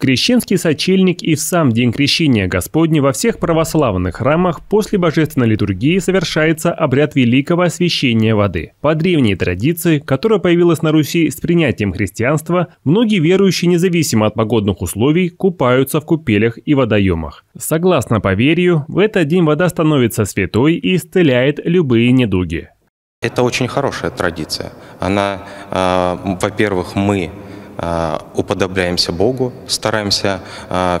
Крещенский сочельник и в сам день Крещения Господня во всех православных храмах после божественной литургии совершается обряд Великого освящения воды. По древней традиции, которая появилась на Руси с принятием христианства, многие верующие, независимо от погодных условий, купаются в купелях и водоемах. Согласно поверью, в этот день вода становится святой и исцеляет любые недуги. Это очень хорошая традиция. Она, во-первых, мы уподобляемся Богу, стараемся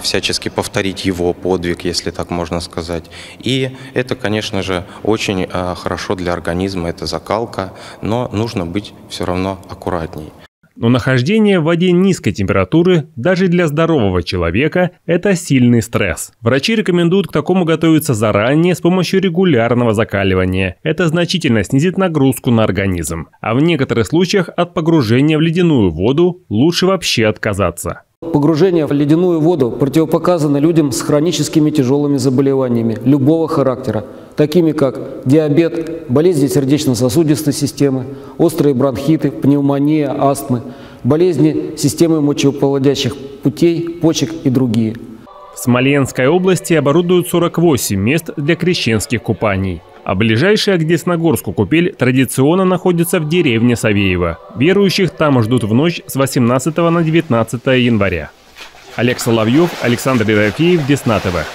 всячески повторить Его подвиг, если так можно сказать. И это, конечно же, очень хорошо для организма, это закалка, но нужно быть все равно аккуратней. Но нахождение в воде низкой температуры даже для здорового человека – это сильный стресс. Врачи рекомендуют к такому готовиться заранее с помощью регулярного закаливания. Это значительно снизит нагрузку на организм. А в некоторых случаях от погружения в ледяную воду лучше вообще отказаться. Погружение в ледяную воду противопоказано людям с хроническими тяжелыми заболеваниями любого характера, такими как диабет, болезни сердечно-сосудистой системы, острые бронхиты, пневмония, астмы, болезни системы мочеполоводящих путей, почек и другие. В Смоленской области оборудуют 48 мест для крещенских купаний. А ближайшая к Десногорску купель традиционно находится в деревне Савеева. Верующих там ждут в ночь с 18 на 19 января. Олег Соловьев, Александр Ерофеев, Десна-ТВ.